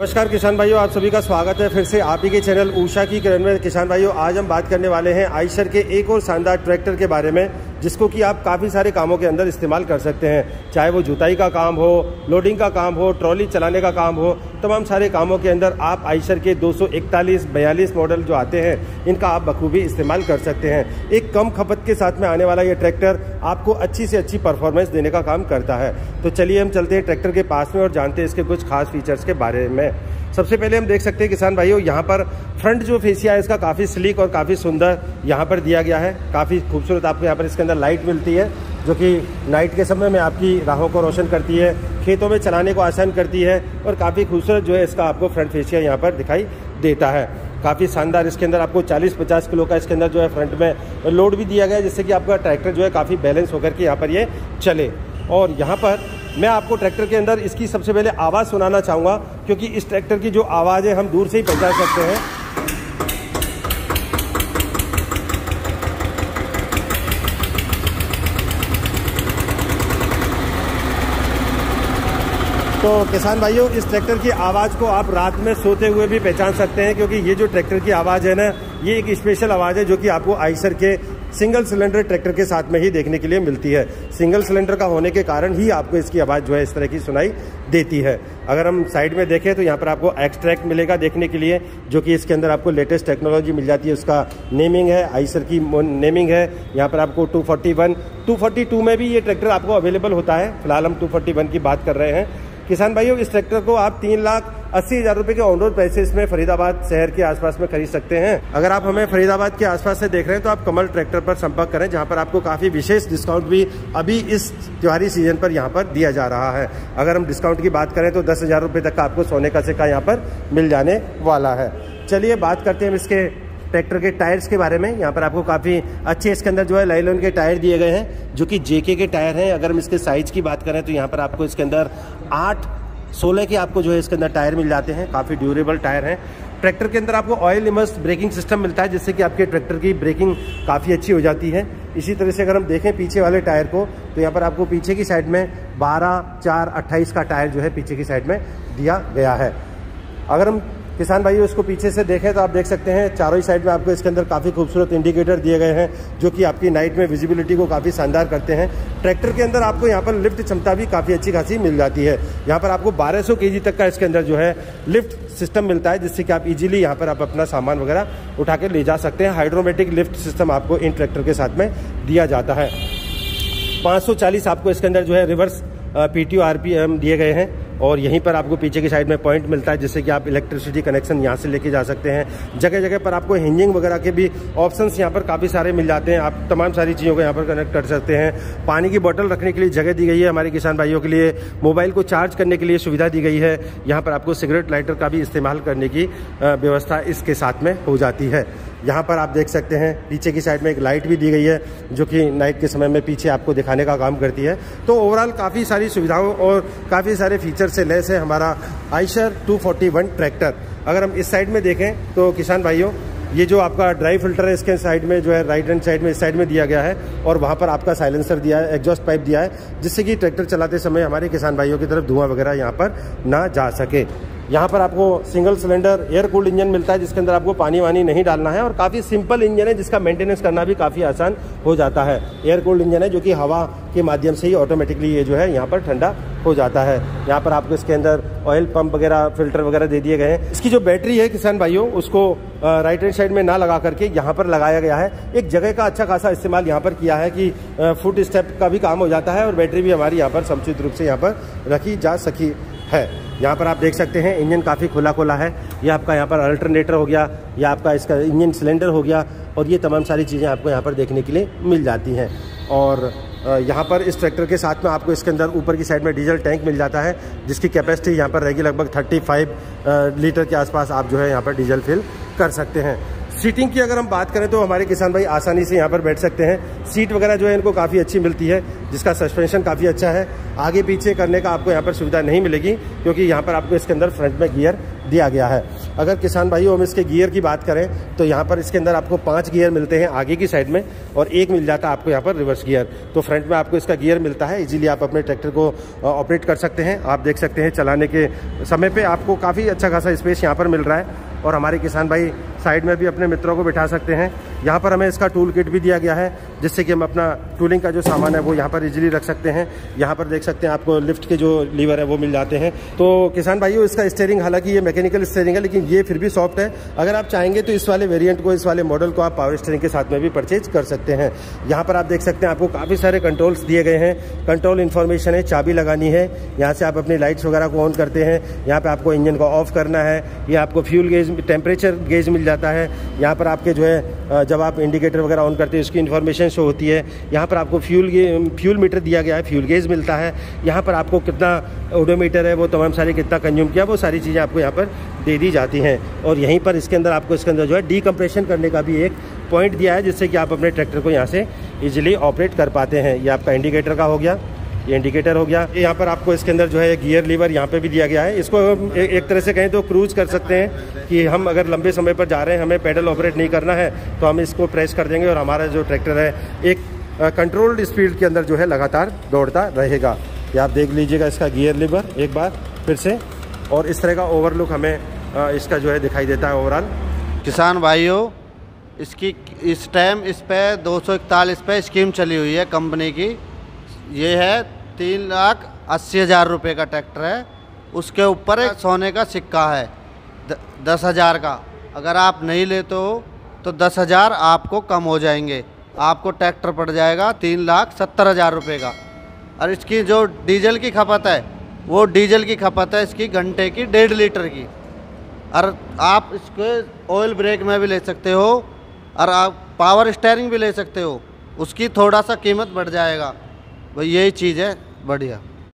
नमस्कार किसान भाइयों, आप सभी का स्वागत है फिर से आप ही के चैनल उषा की किरण में। किसान भाइयों, आज हम बात करने वाले हैं आयशर के एक और शानदार ट्रैक्टर के बारे में, जिसको कि आप काफ़ी सारे कामों के अंदर इस्तेमाल कर सकते हैं, चाहे वो जुताई का काम हो, लोडिंग का काम हो, ट्रॉली चलाने का काम हो, तमाम सारे कामों के अंदर आप आयशर के 241, 42 मॉडल जो आते हैं इनका आप बखूबी इस्तेमाल कर सकते हैं। एक कम खपत के साथ में आने वाला ये ट्रैक्टर आपको अच्छी से अच्छी परफॉर्मेंस देने का काम करता है। तो चलिए हम चलते हैं ट्रैक्टर के पास में और जानते हैं इसके कुछ खास फीचर्स के बारे में। सबसे पहले हम देख सकते हैं किसान भाइयों, यहाँ पर फ्रंट जो फेसिया है इसका काफ़ी स्लीक और काफ़ी सुंदर यहाँ पर दिया गया है, काफ़ी खूबसूरत। आपको यहाँ पर इसके अंदर लाइट मिलती है जो कि नाइट के समय में आपकी राहों को रोशन करती है, खेतों में चलाने को आसान करती है और काफ़ी खूबसूरत जो है इसका आपको फ्रंट फेसिया यहाँ पर दिखाई देता है। काफ़ी शानदार इसके अंदर आपको 40-50 किलो का इसके अंदर जो है फ्रंट में लोड भी दिया गया है, जिससे कि आपका ट्रैक्टर जो है काफ़ी बैलेंस होकर के यहाँ पर ये चले। और यहाँ पर मैं आपको ट्रैक्टर के अंदर इसकी सबसे पहले आवाज़ सुनाना चाहूँगा, क्योंकि इस ट्रैक्टर की जो आवाज़ है हम दूर से ही पहचान सकते हैं। तो किसान भाइयों, इस ट्रैक्टर की आवाज़ को आप रात में सोते हुए भी पहचान सकते हैं, क्योंकि ये जो ट्रैक्टर की आवाज़ है ना, ये एक स्पेशल आवाज़ है जो कि आपको आयशर के सिंगल सिलेंडर ट्रैक्टर के साथ में ही देखने के लिए मिलती है। सिंगल सिलेंडर का होने के कारण ही आपको इसकी आवाज़ जो है इस तरह की सुनाई देती है। अगर हम साइड में देखें तो यहाँ पर आपको एक्सट्रैक्ट मिलेगा देखने के लिए, जो कि इसके अंदर आपको लेटेस्ट टेक्नोलॉजी मिल जाती है। उसका नेमिंग है, आयशर की नेमिंग है। यहाँ पर आपको 241, 242 में भी ये ट्रैक्टर आपको अवेलेबल होता है। फिलहाल हम 241 की बात कर रहे हैं। किसान भाइयों, इस ट्रैक्टर को आप 3,80,000 रुपये के ऑन रोड प्राइसेस में फरीदाबाद शहर के आसपास में खरीद सकते हैं। अगर आप हमें फरीदाबाद के आसपास से देख रहे हैं तो आप कमल ट्रैक्टर पर संपर्क करें, जहां पर आपको काफ़ी विशेष डिस्काउंट भी अभी इस त्योहारी सीजन पर यहां पर दिया जा रहा है। अगर हम डिस्काउंट की बात करें तो 10,000 रुपये तक का आपको सोने का सिक्का यहाँ पर मिल जाने वाला है। चलिए बात करते हैं इसके ट्रैक्टर के टायर्स के बारे में। यहाँ पर आपको काफ़ी अच्छे इसके अंदर जो है लाइलॉन के टायर दिए गए हैं, जो कि जेके के टायर हैं। अगर हम इसके साइज़ की बात करें तो यहाँ पर आपको इसके अंदर 8-16 के आपको जो है इसके अंदर टायर मिल जाते हैं। काफ़ी ड्यूरेबल टायर हैं। ट्रैक्टर के अंदर आपको ऑयल इमर्स ब्रेकिंग सिस्टम मिलता है, जिससे कि आपके ट्रैक्टर की ब्रेकिंग काफ़ी अच्छी हो जाती है। इसी तरह से अगर हम देखें पीछे वाले टायर को, तो यहाँ पर आपको पीछे की साइड में 12/4/28 का टायर जो है पीछे की साइड में दिया गया है। अगर हम किसान भाइयों इसको पीछे से देखें तो आप देख सकते हैं चारों ही साइड में आपको इसके अंदर काफ़ी खूबसूरत इंडिकेटर दिए गए हैं, जो कि आपकी नाइट में विजिबिलिटी को काफ़ी शानदार करते हैं। ट्रैक्टर के अंदर आपको यहाँ पर लिफ्ट क्षमता भी काफ़ी अच्छी खासी मिल जाती है। यहाँ पर आपको 1200 केजी तक का इसके अंदर जो है लिफ्ट सिस्टम मिलता है, जिससे कि आप इजीली यहाँ पर आप अपना सामान वगैरह उठा के ले जा सकते हैं। हाइड्रोमेटिक लिफ्ट सिस्टम आपको इन ट्रैक्टर के साथ में दिया जाता है। 540 आपको इसके अंदर जो है रिवर्स PTO RPM दिए गए हैं, और यहीं पर आपको पीछे की साइड में पॉइंट मिलता है, जिससे कि आप इलेक्ट्रिसिटी कनेक्शन यहां से लेके जा सकते हैं। जगह जगह पर आपको हिंजिंग वगैरह के भी ऑप्शंस यहां पर काफ़ी सारे मिल जाते हैं। आप तमाम सारी चीज़ों को यहां पर कनेक्ट कर सकते हैं। पानी की बोतल रखने के लिए जगह दी गई है हमारे किसान भाइयों के लिए। मोबाइल को चार्ज करने के लिए सुविधा दी गई है। यहाँ पर आपको सिगरेट लाइटर का भी इस्तेमाल करने की व्यवस्था इसके साथ में हो जाती है। यहाँ पर आप देख सकते हैं पीछे की साइड में एक लाइट भी दी गई है, जो कि नाइट के समय में पीछे आपको दिखाने का काम करती है। तो ओवरऑल काफ़ी सारी सुविधाओं और काफ़ी सारे फीचर से लैस है हमारा आयशर 241 ट्रैक्टर। अगर हम इस साइड में देखें तो किसान भाइयों, ये जो आपका ड्राई फिल्टर है इसके साइड में जो है राइट हैंड साइड में इस साइड में दिया गया है, और वहाँ पर आपका साइलेंसर दिया है, एग्जॉस्ट पाइप दिया है, जिससे कि ट्रैक्टर चलाते समय हमारे किसान भाइयों की तरफ धुआं वगैरह यहाँ पर ना जा सके। यहाँ पर आपको single cylinder air cooled engine मिलता है, जिसके अंदर आपको पानी वानी नहीं डालना है, और काफ़ी सिंपल इंजन है, जिसका मेंटेनेंस करना भी काफ़ी आसान हो जाता है। एयर कूल्ड इंजन है जो कि हवा के माध्यम से ही ऑटोमेटिकली ये जो है यहाँ पर ठंडा हो जाता है। यहाँ पर आपको इसके अंदर ऑयल पंप वगैरह फिल्टर वगैरह दे दिए गए हैं। इसकी जो बैटरी है किसान भाइयों, उसको राइट हैंड साइड में ना लगा करके यहाँ पर लगाया गया है। एक जगह का अच्छा खासा इस्तेमाल यहाँ पर किया है कि फुट स्टेप का भी काम हो जाता है, और बैटरी भी हमारी यहाँ पर समुचित रूप से यहाँ पर रखी जा सकी है। यहाँ पर आप देख सकते हैं इंजन काफ़ी खुला खुला है। ये आपका यहाँ पर अल्टरनेटर हो गया, या आपका इसका इंजन सिलेंडर हो गया, और ये तमाम सारी चीज़ें आपको यहाँ पर देखने के लिए मिल जाती हैं। और यहाँ पर इस ट्रैक्टर के साथ में आपको इसके अंदर ऊपर की साइड में डीजल टैंक मिल जाता है, जिसकी कैपेसिटी यहाँ पर रहेगी लगभग 35 लीटर के आसपास। आप जो है यहाँ पर डीजल फिल कर सकते हैं। सीटिंग की अगर हम बात करें तो हमारे किसान भाई आसानी से यहाँ पर बैठ सकते हैं। सीट वगैरह जो है इनको काफ़ी अच्छी मिलती है, जिसका सस्पेंशन काफ़ी अच्छा है। आगे पीछे करने का आपको यहाँ पर सुविधा नहीं मिलेगी, क्योंकि यहाँ पर आपको इसके अंदर फ्रंट में गियर दिया गया है। अगर किसान भाइयों हम इसके गियर की बात करें तो यहाँ पर इसके अंदर आपको 5 गियर मिलते हैं आगे की साइड में और 1 मिल जाता है आपको यहाँ पर रिवर्स गियर। तो फ्रंट में आपको इसका गियर मिलता है, इजीली आप अपने ट्रैक्टर को ऑपरेट कर सकते हैं। आप देख सकते हैं चलाने के समय पर आपको काफ़ी अच्छा खासा स्पेस यहाँ पर मिल रहा है और हमारे किसान भाई साइड में भी अपने मित्रों को बिठा सकते हैं। यहाँ पर हमें इसका टूल किट भी दिया गया है जिससे कि हम अपना टूलिंग का जो सामान है वो यहाँ पर इजीली रख सकते हैं। यहाँ पर देख सकते हैं आपको लिफ्ट के जो लीवर है वो मिल जाते हैं। तो किसान भाइयों इसका स्टीयरिंग, हालांकि ये मैकेनिकल स्टीयरिंग है लेकिन ये फिर भी सॉफ्ट है। अगर आप चाहेंगे तो इस वाले वेरियंट को, इस वाले मॉडल को आप पावर स्टीयरिंग के साथ में भी परचेज कर सकते हैं। यहाँ पर आप देख सकते हैं आपको काफ़ी सारे कंट्रोल्स दिए गए हैं, कंट्रोल इन्फॉर्मेशन है, चाबी लगानी है, यहाँ से आप अपनी लाइट्स वगैरह को ऑन करते हैं, यहाँ पर आपको इंजन को ऑफ करना है, या आपको फ्यूल गेज, टेम्परेचर गेज मिल जाता है। यहाँ पर आपके जो है जब आप इंडिकेटर वगैरह ऑन करते हैं उसकी इन्फॉर्मेशन शो होती है। यहाँ पर आपको फ्यूल मीटर दिया गया है, फ्यूल गेज मिलता है। यहाँ पर आपको कितना ओडोमीटर है वो तमाम सारे, कितना कंज्यूम किया वो सारी चीज़ें आपको यहाँ पर दे दी जाती हैं। और यहीं पर इसके अंदर आपको इसके अंदर जो है डीकम्प्रेशन करने का भी एक पॉइंट दिया है जिससे कि आप अपने ट्रैक्टर को यहाँ से ईजिली ऑपरेट कर पाते हैं। ये आपका इंडिकेटर का हो गया, ये इंडिकेटर हो गया। यहाँ पर आपको इसके अंदर जो है गियर लीवर यहाँ पे भी दिया गया है। इसको एक तरह से कहें तो क्रूज़ कर सकते हैं कि हम अगर लंबे समय पर जा रहे हैं, हमें पैडल ऑपरेट नहीं करना है तो हम इसको प्रेस कर देंगे और हमारा जो ट्रैक्टर है एक कंट्रोल्ड स्पीड के अंदर जो है लगातार दौड़ता रहेगा। ये आप देख लीजिएगा इसका गियर लीवर एक बार फिर से, और इस तरह का ओवरलुक हमें इसका जो है दिखाई देता है ओवरऑल। किसान भाइयों इसकी इस टाइम इस पर 241 पे स्कीम चली हुई है कंपनी की। ये है 3,80,000 रुपये का ट्रैक्टर है, उसके ऊपर एक सोने का सिक्का है 10,000 का। अगर आप नहीं लेते हो तो 10,000 आपको कम हो जाएंगे, आपको ट्रैक्टर पड़ जाएगा 3,70,000 रुपये का। और इसकी जो डीजल की खपत है वो डीजल की खपत है इसकी घंटे की 1.5 लीटर की। और आप इसको ऑयल ब्रेक में भी ले सकते हो और आप पावर स्टीयरिंग भी ले सकते हो, उसकी थोड़ा सा कीमत बढ़ जाएगा भाई, यही चीज़ है बढ़िया।